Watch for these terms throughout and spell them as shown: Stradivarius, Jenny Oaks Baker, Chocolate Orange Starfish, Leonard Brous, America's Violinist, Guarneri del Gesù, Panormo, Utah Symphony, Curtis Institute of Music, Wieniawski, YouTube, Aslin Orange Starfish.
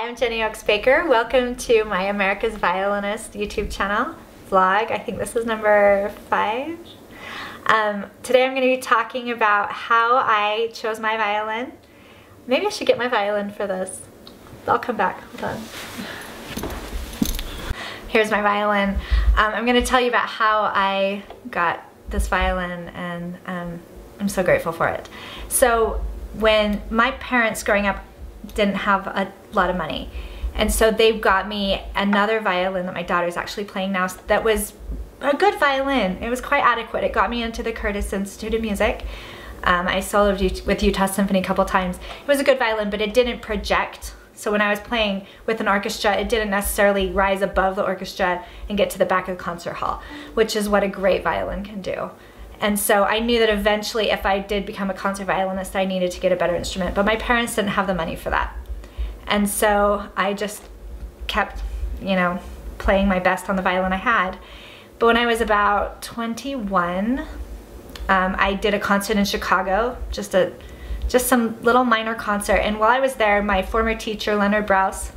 Hi, I'm Jenny Oaks Baker. Welcome to my America's Violinist YouTube channel vlog. I think this is number 5. Today I'm going to be talking about how I chose my violin. Maybe I should get my violin for this. I'll come back. Hold on. Here's my violin. I'm going to tell you about how I got this violin, and I'm so grateful for it. So when my parents growing up didn't have a lot of money, and so they got me another violin that my daughter's actually playing now that was a good violin. It was quite adequate. It got me into the Curtis Institute of Music. I soloed with Utah Symphony a couple times. It was a good violin, but it didn't project. So when I was playing with an orchestra, it didn't necessarily rise above the orchestra and get to the back of the concert hall, which is what a great violin can do. And so I knew that eventually if I did become a concert violinist, I needed to get a better instrument, but my parents didn't have the money for that. And so I just kept, you know, playing my best on the violin I had. But when I was about 21, I did a concert in Chicago, just some little minor concert. And while I was there, my former teacher, Leonard Brous,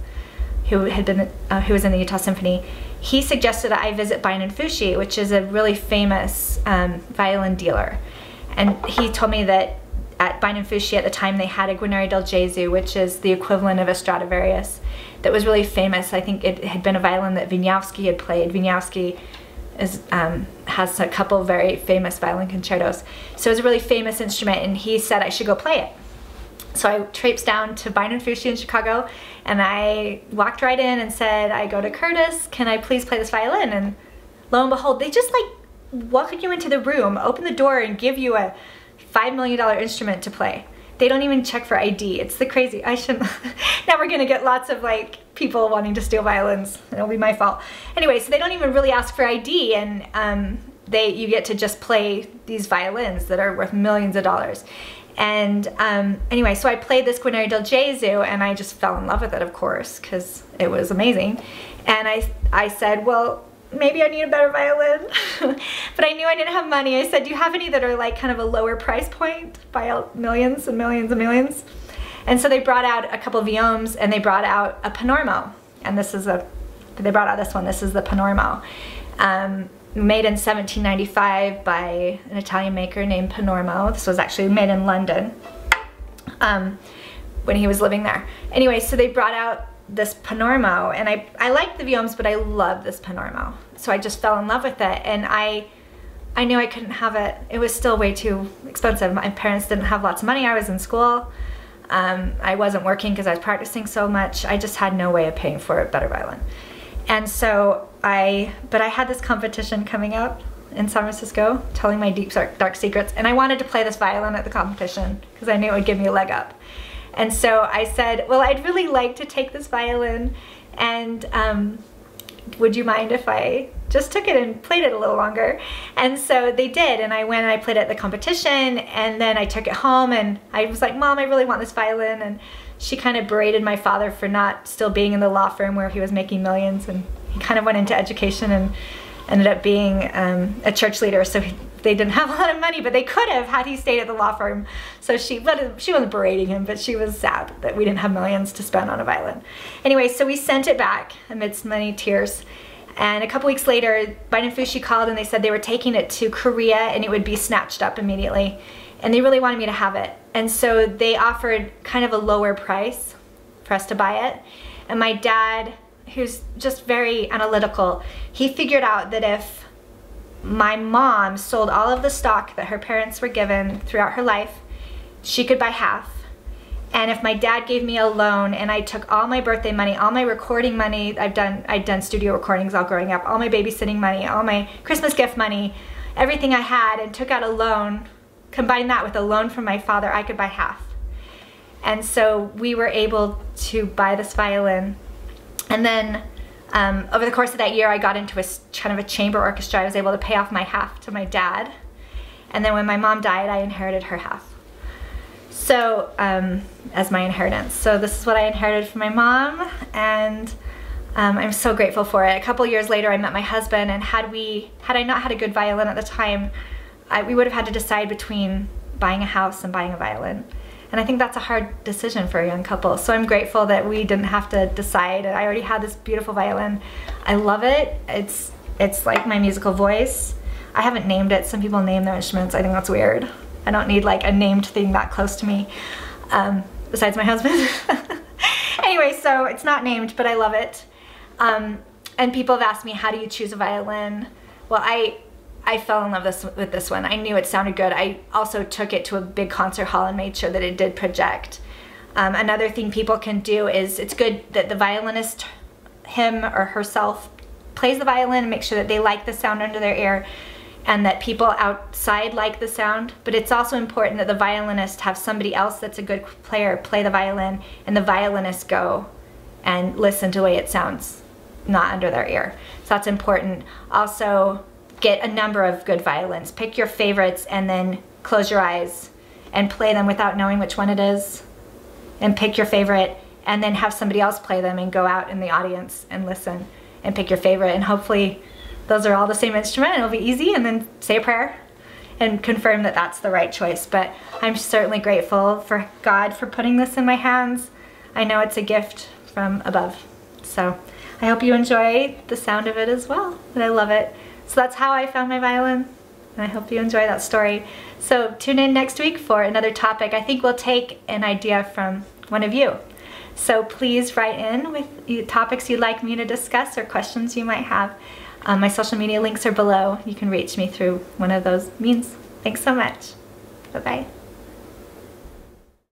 who was in the Utah Symphony, he suggested that I visit Bein & Fushi, which is a really famous violin dealer. And he told me that at Bein & Fushi at the time they had a Guarneri del Gesù, which is the equivalent of a Stradivarius, that was really famous. I think it had been a violin that Wieniawski had played. Wieniawski has a couple very famous violin concertos. So it was a really famous instrument, and he said I should go play it. So I traipsed down to Bein & Fushi in Chicago, and I walked right in and said, I go to Curtis, can I please play this violin? And lo and behold, they just like welcome you into the room, open the door, and give you a $5 million instrument to play. They don't even check for ID. It's the crazy, I shouldn't, now we're gonna get lots of like people wanting to steal violins. It'll be my fault. Anyway, so they don't even really ask for ID, and you get to just play these violins that are worth millions of dollars. And anyway, so I played this Guarneri del Gesù, and I just fell in love with it, of course, because it was amazing. And I said, well, maybe I need a better violin. But I knew I didn't have money. I said, do you have any that are like kind of a lower price point by millions and millions and millions? And so they brought out a couple vioms, and they brought out a Panormo. And they brought out this one. This is the Panormo. Made in 1795 by an Italian maker named Panormo. This was actually made in London when he was living there. Anyway, so they brought out this Panormo, and I liked the vioms, but I loved this Panormo. So I just fell in love with it, and I knew I couldn't have it. It was still way too expensive. My parents didn't have lots of money. I was in school. I wasn't working because I was practicing so much. I just had no way of paying for a better violin. And so but I had this competition coming up in San Francisco, telling my deep dark secrets, and I wanted to play this violin at the competition because I knew it would give me a leg up. And so I said, well, I'd really like to take this violin, and would you mind if I just took it and played it a little longer? And so they did, and I went and I played at the competition, and then I took it home, and I was like, Mom, I really want this violin. And she kind of berated my father for not still being in the law firm where he was making millions, and he kind of went into education and ended up being a church leader. So they didn't have a lot of money, but they could have had he stayed at the law firm. So she wasn't berating him, but she was sad that we didn't have millions to spend on a violin. Anyway, so we sent it back amidst many tears. And a couple weeks later, Bein & Fushi called, and they said they were taking it to Korea and it would be snatched up immediately. And they really wanted me to have it. And so they offered kind of a lower price for us to buy it. And my dad, who's just very analytical, he figured out that if my mom sold all of the stock that her parents were given throughout her life, she could buy half. And if my dad gave me a loan, and I took all my birthday money, all my recording money, I'd done studio recordings all growing up, all my babysitting money, all my Christmas gift money, everything I had, and took out a loan, combine that with a loan from my father, I could buy half. And so we were able to buy this violin. And then over the course of that year, I got into a kind of a chamber orchestra. I was able to pay off my half to my dad. And then when my mom died, I inherited her half. So as my inheritance. So this is what I inherited from my mom, and I'm so grateful for it. A couple years later, I met my husband, and had I not had a good violin at the time, we would have had to decide between buying a house and buying a violin. And I think that's a hard decision for a young couple. So I'm grateful that we didn't have to decide. I already had this beautiful violin. I love it. It's like my musical voice. I haven't named it. Some people name their instruments. I think that's weird. I don't need like a named thing that close to me, besides my husband. Anyway, so it's not named, but I love it. And people have asked me, how do you choose a violin? Well, I fell in love with this one. I knew it sounded good. I also took it to a big concert hall and made sure that it did project. Another thing people can do is, it's good that the violinist, him or herself, plays the violin and makes sure that they like the sound under their ear and that people outside like the sound. But it's also important that the violinist have somebody else that's a good player play the violin, and the violinist go and listen to the way it sounds, not under their ear. So that's important. Also, get a number of good violins. Pick your favorites and then close your eyes and play them without knowing which one it is. And pick your favorite and then have somebody else play them and go out in the audience and listen and pick your favorite. And hopefully those are all the same instrument. It'll be easy, and then say a prayer and confirm that that's the right choice. But I'm certainly grateful for God for putting this in my hands. I know it's a gift from above. So I hope you enjoy the sound of it as well, and I love it. So that's how I found my violin, and I hope you enjoy that story. So tune in next week for another topic. I think we'll take an idea from one of you. So please write in with topics you'd like me to discuss or questions you might have. My social media links are below. You can reach me through one of those means. Thanks so much. Bye-bye.